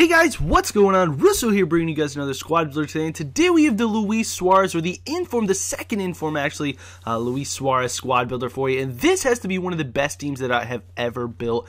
Hey guys, what's going on? Russo here bringing you guys another Squad Builder today, and today we have the Luis Suarez, or the second in-form Luis Suarez Squad Builder for you, and this has to be one of the best teams that I have ever built.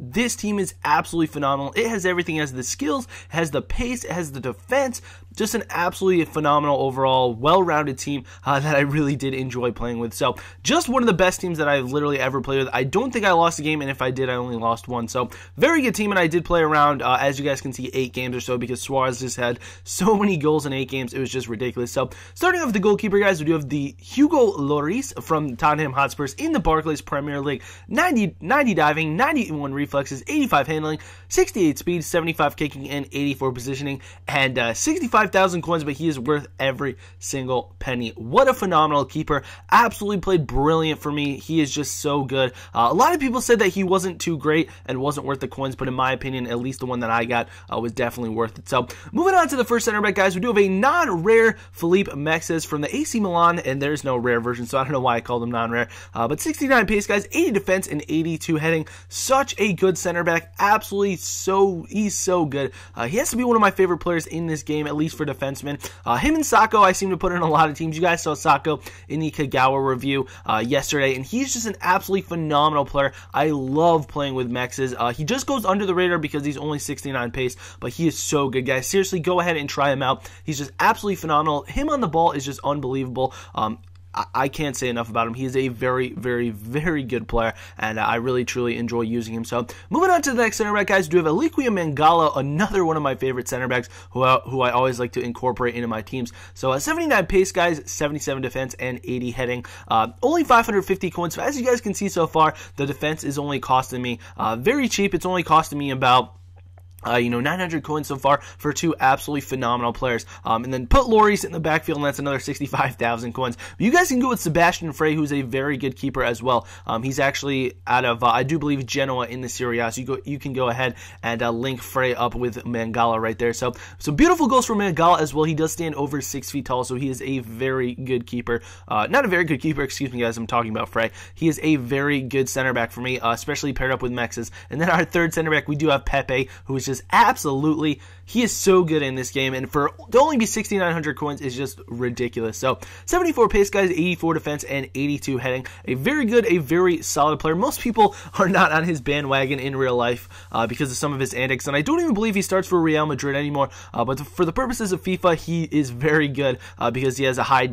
This team is absolutely phenomenal. It has everything. It has the skills, it has the pace, it has the defense. Just an absolutely phenomenal overall, well-rounded team that I really did enjoy playing with. So, just one of the best teams that I've literally ever played with. I don't think I lost a game, and if I did, I only lost one. So, very good team, and I did play around, as you guys can see, 8 games or so, because Suarez just had so many goals in 8 games. It was just ridiculous. So, starting off with the goalkeeper, guys, we do have the Hugo Lloris from Tottenham Hotspurs in the Barclays Premier League. 90 diving, 91 reflexes. 85 handling, 68 speed, 75 kicking, and 84 positioning, and 65,000 coins, but he is worth every single penny. What a phenomenal keeper. Absolutely played brilliant for me. He is just so good. A lot of people said that he wasn't too great and wasn't worth the coins, but in my opinion, at least the one that I got was definitely worth it. So, moving on to the first center back, guys, we do have a non-rare Philippe Mexes from the AC Milan, and there's no rare version, so I don't know why I called him non-rare, but 69 pace, guys, 80 defense, and 82 heading. Such a good center back, absolutely he's so good. He has to be one of my favorite players in this game, at least for defensemen. Him and Sacco, I seem to put in a lot of teams. You guys saw Sacco in the Kagawa review yesterday, and he's just an absolutely phenomenal player. I love playing with Mexes. He just goes under the radar because he's only 69 pace, but he is so good, guys. Seriously, go ahead and try him out. He's just absolutely phenomenal. Him on the ball is just unbelievable. I can't say enough about him. He is a very, very, very good player, and I really, truly enjoy using him. So, moving on to the next center back, guys, we do have Aliquia Mangala, another one of my favorite center backs who I always like to incorporate into my teams. So, 79 pace, guys, 77 defense, and 80 heading. Only 550 coins, so as you guys can see so far, the defense is only costing me very cheap. It's only costing me about 900 coins so far for two absolutely phenomenal players. And then put Lloris in the backfield, and that's another 65,000 coins. But you guys can go with Sebastian Frey, who's a very good keeper as well. He's actually out of, I do believe, Genoa in the Serie A. So you can go ahead and link Frey up with Mangala right there. So some beautiful goals for Mangala as well. He does stand over 6 feet tall, so he is a very good keeper. Not a very good keeper, excuse me, guys. I'm talking about Frey. He is a very good center back for me, especially paired up with Mexes. And then our third center back, we do have Pepe, who is just absolutely, he is so good in this game, and for to only be 6,900 coins is just ridiculous. So, 74 pace, guys, 84 defense, and 82 heading. A very good, a very solid player. Most people are not on his bandwagon in real life because of some of his antics, and I don't even believe he starts for Real Madrid anymore, but for the purposes of FIFA, he is very good because he has high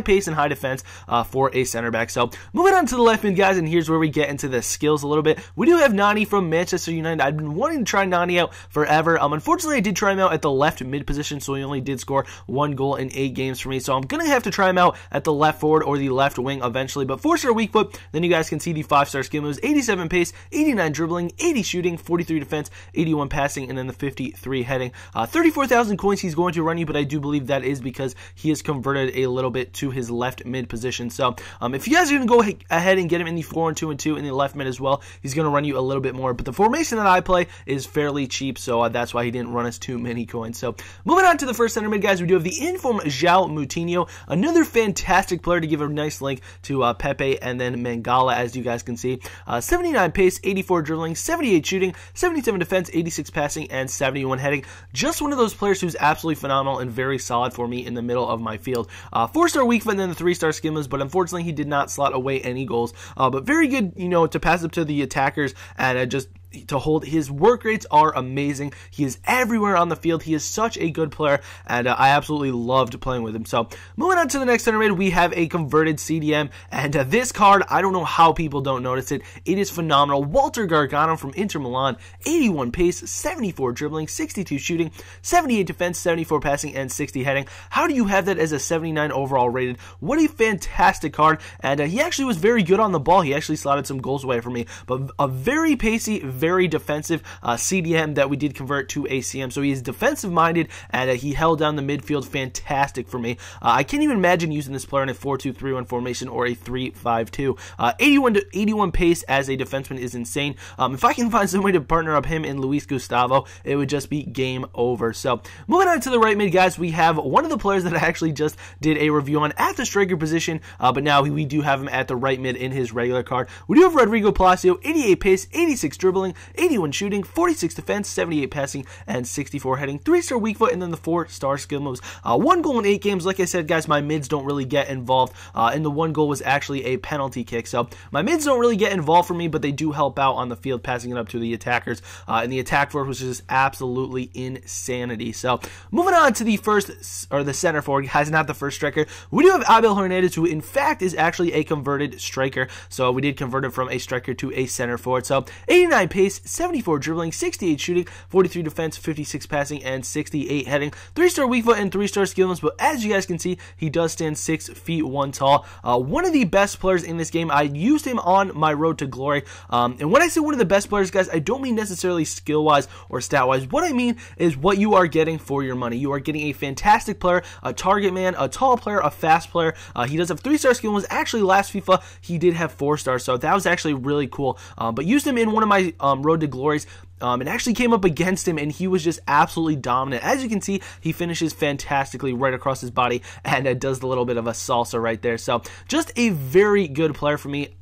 pace and high defense for a center back. So, moving on to the left mid, guys, and here's where we get into the skills a little bit. We do have Nani from Manchester United. I've been wanting to try Nani out forever. Unfortunately, I did try him out at the left mid position, so he only did score 1 goal in 8 games for me, so I'm going to have to try him out at the left forward or the left wing eventually, but 4-star weak foot, then you guys can see the 5-star skill moves, 87 pace, 89 dribbling, 80 shooting, 43 defense, 81 passing, and then the 53 heading. 34,000 coins he's going to run you, but I do believe that is because he has converted a little bit to his left mid position, so if you guys are going to go ahead and get him in the 4-1-2-1-2 in the left mid as well, he's going to run you a little bit more, but the formation that I play is fairly cheap, so that's why he didn't run us too many coins. So, moving on to the first center mid, guys, we do have the in-form Zhao Moutinho, another fantastic player to give a nice link to Pepe and then Mangala, as you guys can see. 79 pace, 84 dribbling, 78 shooting, 77 defense, 86 passing, and 71 heading. Just one of those players who's absolutely phenomenal and very solid for me in the middle of my field. 4-star weak foot and then the 3-star skin moves, but unfortunately he did not slot away any goals. But very good, you know, to pass up to the attackers and just to hold. His work rates are amazing. He is everywhere on the field. He is such a good player, and I absolutely loved playing with him. So, moving on to the next center mid, we have a converted CDM, and this card, I don't know how people don't notice it. It is phenomenal. Walter Gargano from Inter Milan, 81 pace, 74 dribbling, 62 shooting, 78 defense, 74 passing, and 60 heading. How do you have that as a 79 overall rated? What a fantastic card, and he actually was very good on the ball. He actually slotted some goals away for me, but a very pacey, very defensive CDM that we did convert to ACM, so he is defensive minded, and he held down the midfield fantastic for me. I can't even imagine using this player in a 4-2-3-1 formation or a 3-5-2. 81 pace as a defenseman is insane. If I can find some way to partner up him and Luis Gustavo, it would just be game over. So, moving on to the right mid, guys, we have one of the players that I actually just did a review on at the striker position, but now we do have him at the right mid in his regular card. We do have Rodrigo Palacio, 88 pace, 86 dribbling, tackling, 81 shooting, 46 defense, 78 passing, and 64 heading. 3-star weak foot, and then the 4-star skill moves. 1 goal in 8 games. Like I said, guys, my mids don't really get involved, and the 1 goal was actually a penalty kick. So my mids don't really get involved for me, but they do help out on the field, passing it up to the attackers. And the attack force was just absolutely insanity. So moving on to the center forward, guys, not the first striker. We do have Abel Hernandez, who in fact is actually a converted striker. So we did convert him from a striker to a center forward. So 89 pace, 74 dribbling, 68 shooting, 43 defense, 56 passing, and 68 heading. 3-star weak foot and 3-star skill moves, but as you guys can see, he does stand 6'1" tall. One of the best players in this game. I used him on my road to glory. And when I say one of the best players, guys, I don't mean necessarily skill-wise or stat-wise. What I mean is what you are getting for your money. You are getting a fantastic player, a target man, a tall player, a fast player. He does have 3-star skill moves. Actually, last FIFA, he did have 4-stars, so that was actually really cool. But used him in one of my road to glories. It actually came up against him, and he was just absolutely dominant. As you can see, he finishes fantastically right across his body, and does the little bit of a salsa right there. So just a very good player for me.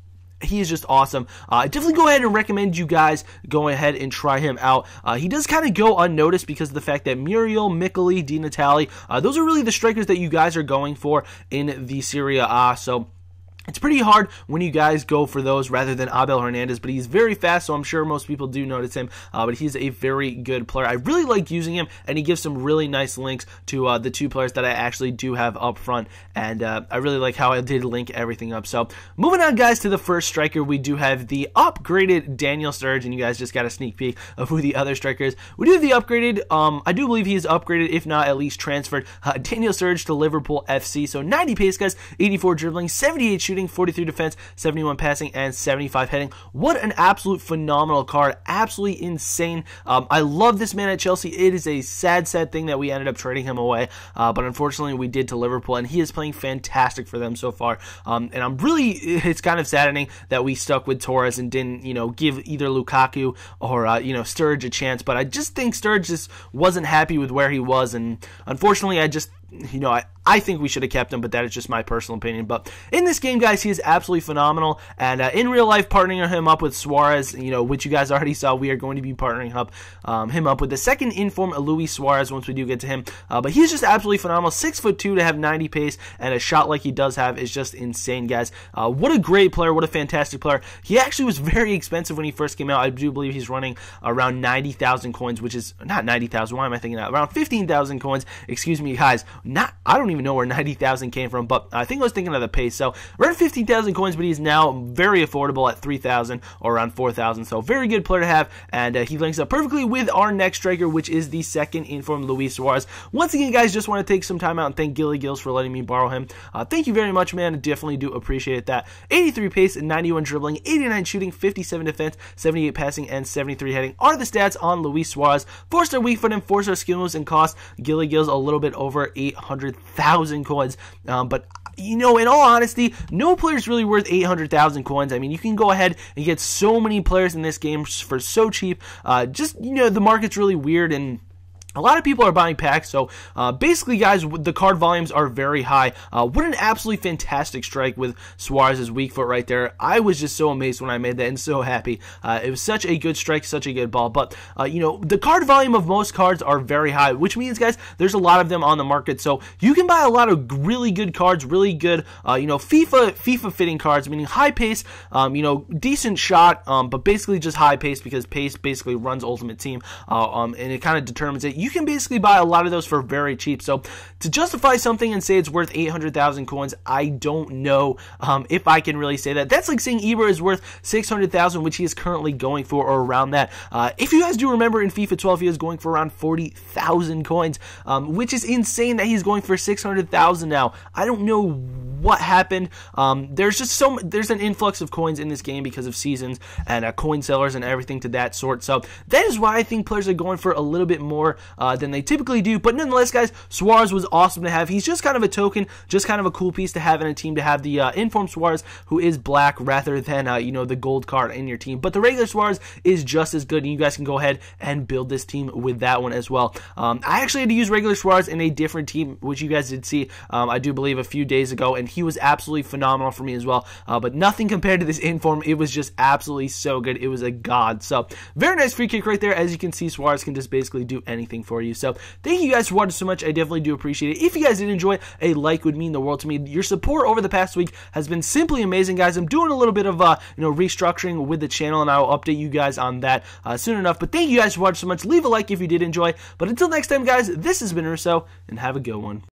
He is just awesome. Definitely go ahead and recommend you guys go ahead and try him out. He does kind of go unnoticed because of the fact that Muriel, Mickely, Di Natale, those are really the strikers that you guys are going for in the Serie A. So it's pretty hard when you guys go for those rather than Abel Hernandez, but he's very fast, so I'm sure most people do notice him, but he's a very good player. I really like using him, and he gives some really nice links to the two players that I actually do have up front, and I really like how I did link everything up. So moving on, guys, to the first striker, we do have the upgraded Daniel Sturridge, and you guys just got a sneak peek of who the other striker is. We do have the upgraded, I do believe he is upgraded, if not at least transferred, Daniel Sturridge to Liverpool FC. So 90 pace, guys, 84 dribbling, 78 shooting, 43 defense, 71 passing, and 75 heading. What an absolute phenomenal card. Absolutely insane. I love this man at Chelsea. It is a sad thing that we ended up trading him away, but unfortunately we did to Liverpool, and he is playing fantastic for them so far. And I'm really, it's kind of saddening that we stuck with Torres and didn't, you know, give either Lukaku or, you know, Sturridge a chance, but I just think Sturridge just wasn't happy with where he was, and unfortunately I just, you know, I think we should have kept him, but that is just my personal opinion. But in this game, guys, he is absolutely phenomenal, and in real life, partnering him up with Suarez, you know, which you guys already saw, we are going to be partnering up him up with the second in-form Luis Suarez once we do get to him, but he's just absolutely phenomenal. 6'2" to have 90 pace, and a shot like he does have is just insane, guys. What a great player, what a fantastic player. He actually was very expensive when he first came out. I do believe he's running around 90,000 coins, which is, not 90,000, why am I thinking that? Around 15,000 coins, excuse me, guys. Not, I don't even know where 90,000 came from, but I think I was thinking of the pace. So around 15,000 coins, but he's now very affordable at 3,000 or around 4,000. So very good player to have, and he links up perfectly with our next striker, which is the second in-form Luis Suarez. Once again, guys, just want to take some time out and thank Gilly Gills for letting me borrow him. Thank you very much, man. I definitely do appreciate that. 83 pace, 91 dribbling, 89 shooting, 57 defense, 78 passing, and 73 heading are the stats on Luis Suarez. 4-star weak foot and 4-star skill moves, and cost Gilly Gills a little bit over 800,000 coins, but you know, in all honesty, no player is really worth 800,000 coins. I mean, you can go ahead and get so many players in this game for so cheap. Just, you know, the market's really weird, and a lot of people are buying packs, so basically, guys, the card volumes are very high. What an absolutely fantastic strike with Suarez's weak foot right there. I was just so amazed when I made that and so happy. It was such a good strike, such a good ball. But, you know, the card volume of most cards are very high, which means, guys, there's a lot of them on the market. So you can buy a lot of really good cards, really good, you know, FIFA-fitting cards, meaning high pace, you know, decent shot, but basically just high pace because pace basically runs Ultimate Team, and it kind of determines it. You can basically buy a lot of those for very cheap. So to justify something and say it's worth 800,000 coins, I don't know if I can really say that. That's like saying Ebra is worth 600,000, which he is currently going for, or around that. If you guys do remember, in FIFA 12, he was going for around 40,000 coins, which is insane that he's going for 600,000 now. I don't know what happened. There's an influx of coins in this game because of seasons and coin sellers and everything to that sort. So that is why I think players are going for a little bit more than they typically do. But nonetheless, guys, Suarez was awesome to have. He's just kind of a token, just kind of a cool piece to have in a team, to have the in-form Suarez, who is black, rather than you know, the gold card in your team. But the regular Suarez is just as good, and you guys can go ahead and build this team with that one as well. I actually had to use regular Suarez in a different team, which you guys did see, I do believe, a few days ago, and he was absolutely phenomenal for me as well, but nothing compared to this inform. It was just absolutely so good. It was a god. So very nice free kick right there. As you can see, Suarez can just basically do anything for you. So thank you guys for watching so much. I definitely do appreciate it. If you guys did enjoy, a like would mean the world to me. Your support over the past week has been simply amazing, guys. I'm doing a little bit of restructuring with the channel, and I will update you guys on that soon enough. But thank you guys for watching so much. Leave a like if you did enjoy. But until next time, guys, this has been Russo, and have a good one.